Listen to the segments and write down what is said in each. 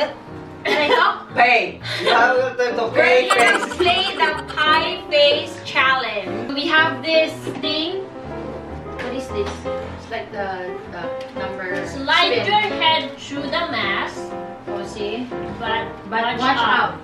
Pay. You have to pay. We're going to play the Pie Face Challenge. We have this thing. What is this? It's like the number. Slide spin. Your head through the mask. Oh, see? But watch out.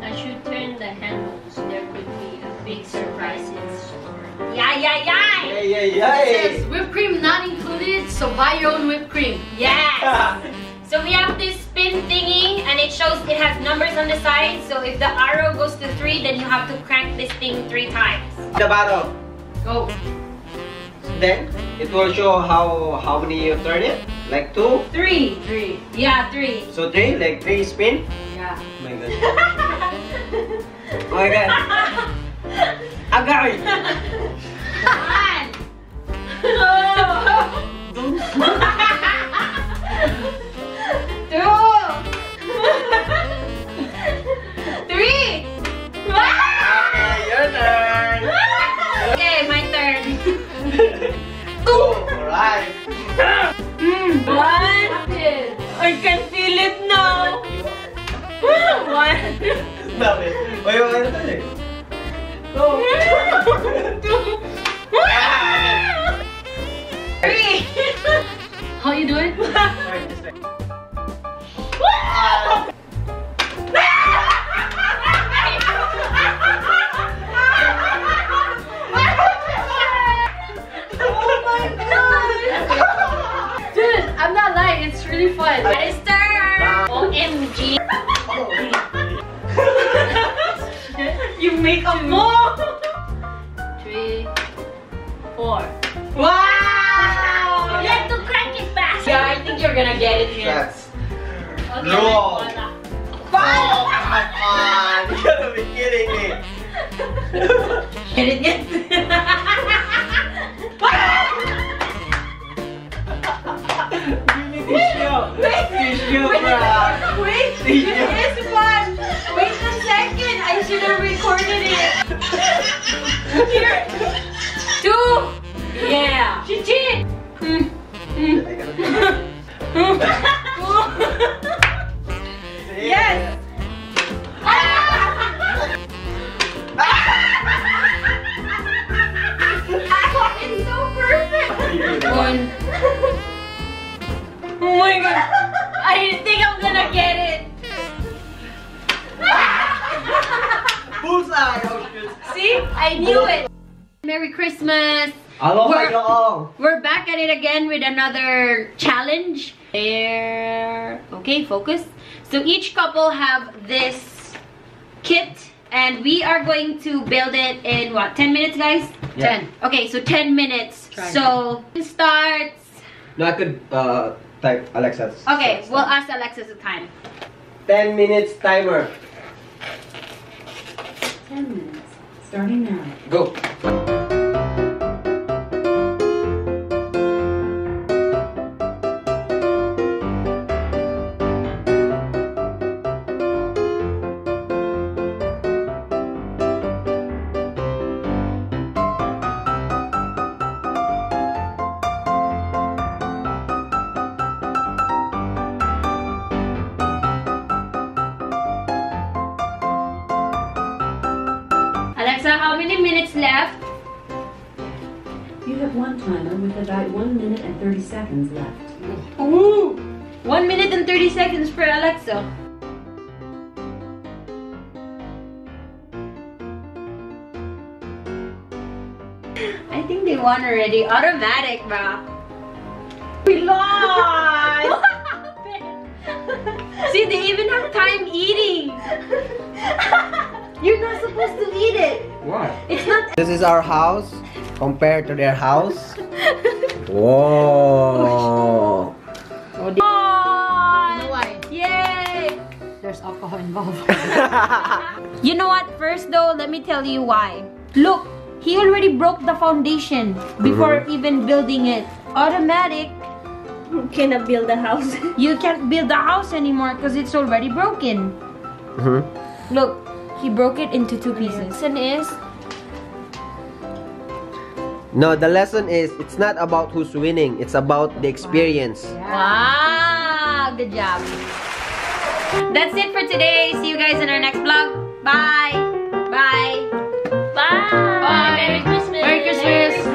As you turn the handles, there could be a big surprise in store. Yeah. It says whipped cream not included, so buy your own whipped cream. Yes. So we have this spin thingy, and it shows it has numbers on the side. So if the arrow goes to 3, then you have to crank this thing 3 times. The bottom. Go. Then it will show how many you turn it. Like 2. 3. Yeah, 3. So 3, like 3 spin. Yeah. Oh my god. Oh my god. I got it. One. 2, 3. Okay, your turn. Okay, my turn. 2. Alright. 1. I can feel it now. 1. Stop it. Wait, what is it? 2. 3. How you doing? Fun. That is turn. OMG. You make a ball. 3, 4. Wow! You have to crack it fast. Yeah, I think you're gonna get it here. Yes. Okay, no. Oh my god! You gotta be kidding me. Get it yet? Wait, it is fun. Wait a second, I should have recorded it. Here, 2. Yeah. She did. Yes. It's so perfect. 1. Oh my god! I didn't think I'm gonna get it! Bullseye! See? I knew it! Merry Christmas! Aloha y'all! We're back at it again with another challenge. There. Okay, focus. So each couple have this kit, and we are going to build it in what? 10 minutes, guys? Yeah. 10. Okay, so 10 minutes. Try so, it starts. No, I could type Alexa. Okay, we'll ask Alexa the time. 10 minutes timer. 10 minutes. Starting now. Go. How many minutes left? You have one timer with about 1 minute and 30 seconds left. Ooh! 1 minute and 30 seconds for Alexa. I think they won already. Automatic, brah. We lost! See, they even have time eating. You're not supposed to eat it. Why? It's not. This is our house compared to their house. Whoa. Oh, you know why? Yay! There's alcohol involved. You know what? First though, let me tell you why. Look, he already broke the foundation before even building it. Automatic. You cannot build a house. You can't build a house anymore because it's already broken. Look. He broke it into 2 pieces. Lesson is... No, the lesson is, it's not about who's winning. It's about the experience. Yeah. Wow, good job. That's it for today. See you guys in our next vlog. Bye. Bye. Bye. Bye. Merry Christmas. Merry Christmas.